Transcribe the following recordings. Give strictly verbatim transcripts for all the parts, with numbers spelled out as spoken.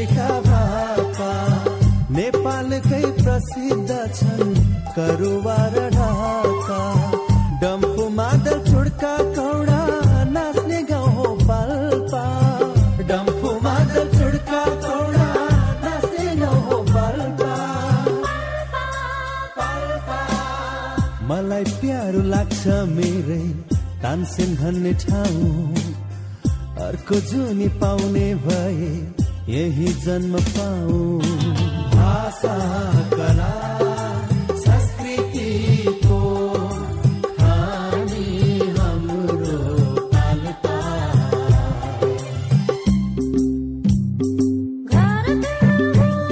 रहेका भापा नेपालकै प्रसिद्ध छन् करुवार ढाका डम्फू मादल चुड्का कौडा नाच्ने गाउँ हो पाल्पा डम्फू मादल चुड्का कौडा नाच्ने गाउँ हो पाल्पा पाल्पा मलाई प्यारो लाग्छ मेरै तानसेन भन्ने ठाउँ अर्को जुनी पाउने भए यही जन्म पाऊ भाषा कला संस्कृति को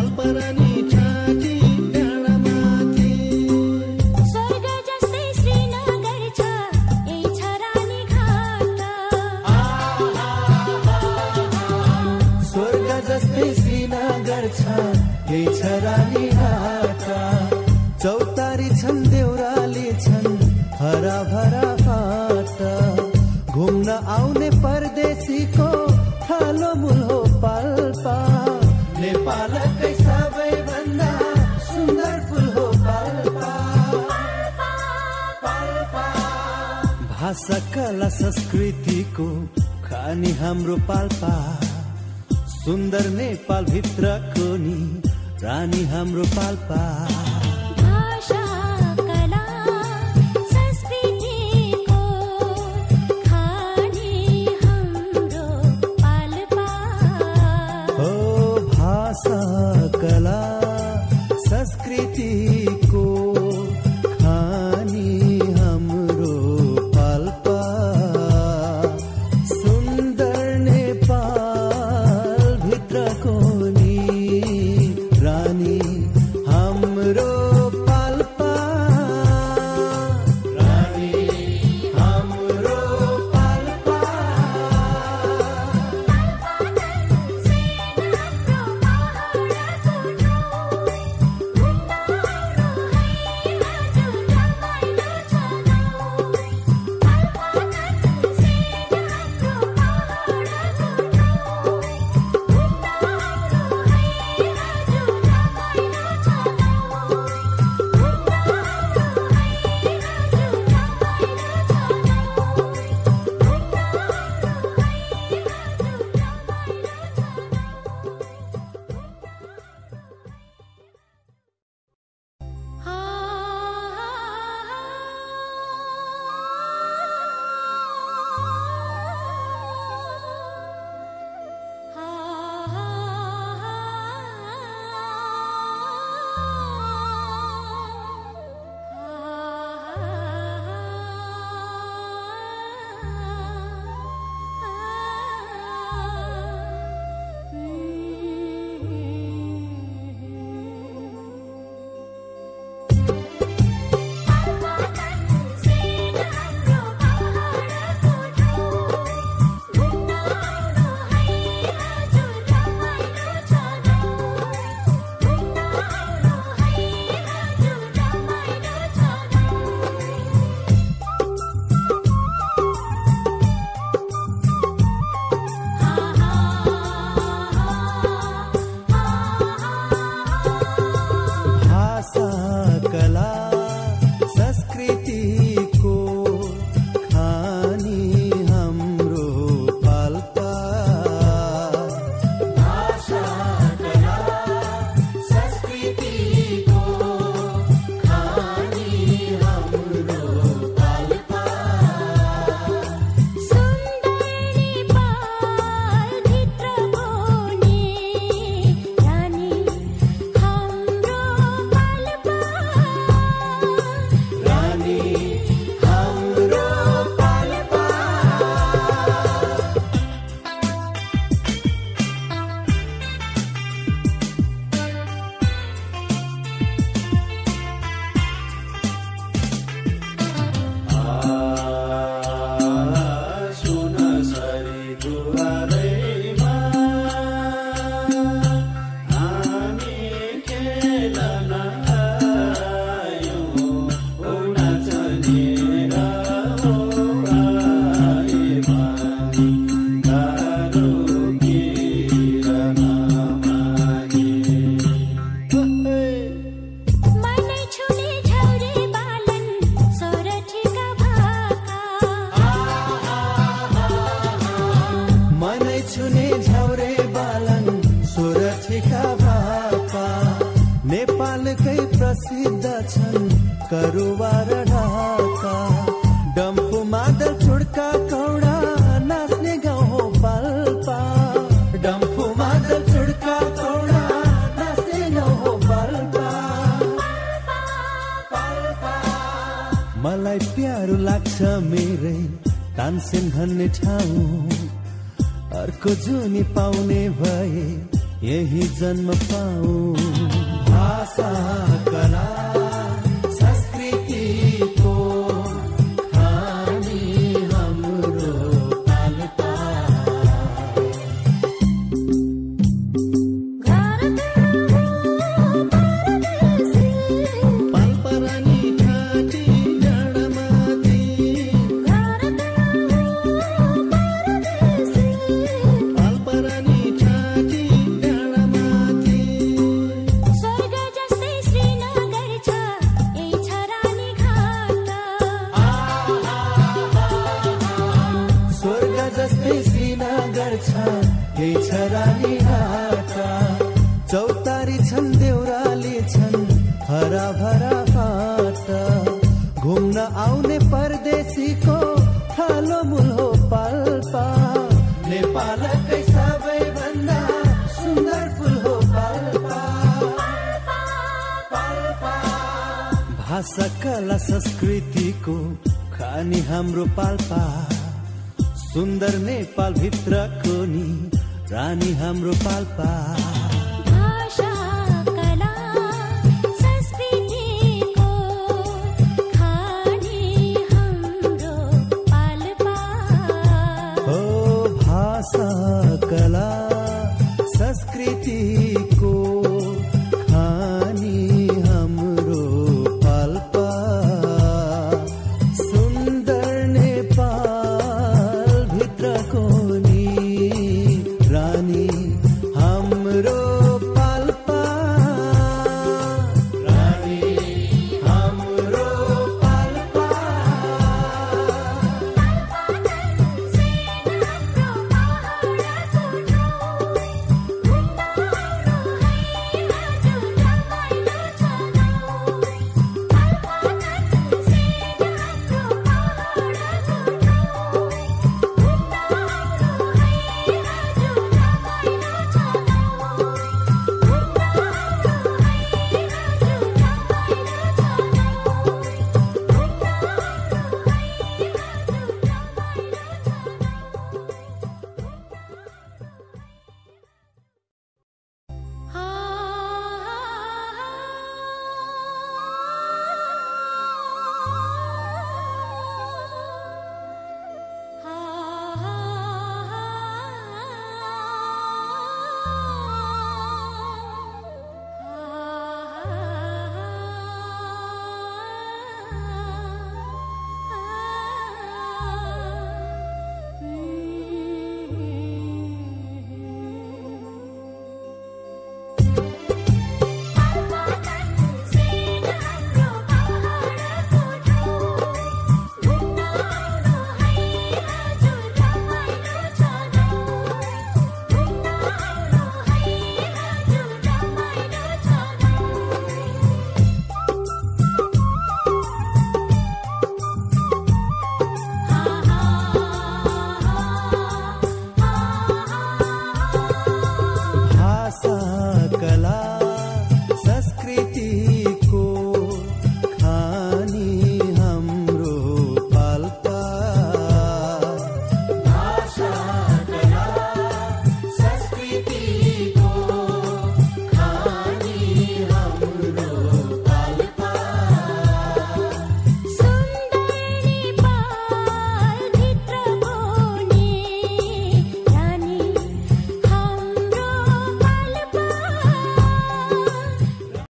हामी हाम्रो पाल्पा पाल्पा रानी ठाटी रानी हाटा चौतारी छन् देउराली छन् हरा भरा बाटा घुम्न आउने परदेशीको थालो मूल हो पाल्पा नेपालकै सबैभन्दा सुन्दर फूल हो पाल्पा पाल्पा भाषा कला संस्कृतिको खानी हाम्रो पाल्पा सुन्दर नेपाल भित्रको नि रानी हाम्रो पाल्पा भाषा कला संस्कृतिको खानी हाम्रो पाल्पा हो भाषा कला संस्कृतिको खानी हाम्रो पाल्पा सुन्दर नेपाल भित्रको छन् करुवार ढाका डम्फू मादल चुड़का कौड़ा नाचने गाँव पाल्पा डम्फू मादल चुड़का कौड़ा नाचने गाँव पाल्पा पाल्पा मलाई प्यारो लाग्छ मेरै तानसेन भन्ने ठाउँ अर्को जुनी पाउने भए यही जन्म पाऊ भाषा कला संस्कृति को हामी हाम्रो पाल्पा पाल्पा रानी ठाटी चौतारी छन् देउराली छन् हरा भरा बाटा घुम्न आउने परदेशीको थालो मूल हो पाल्पा नेपालकै सबैभन्दा सुन्दर फूल हो पाल्पा पाल्पा भाषा कला संस्कृतिको खानी हाम्रो पाल्पा सुन्दर नेपाल भित्रको नि रानी हाम्रो पाल्पा।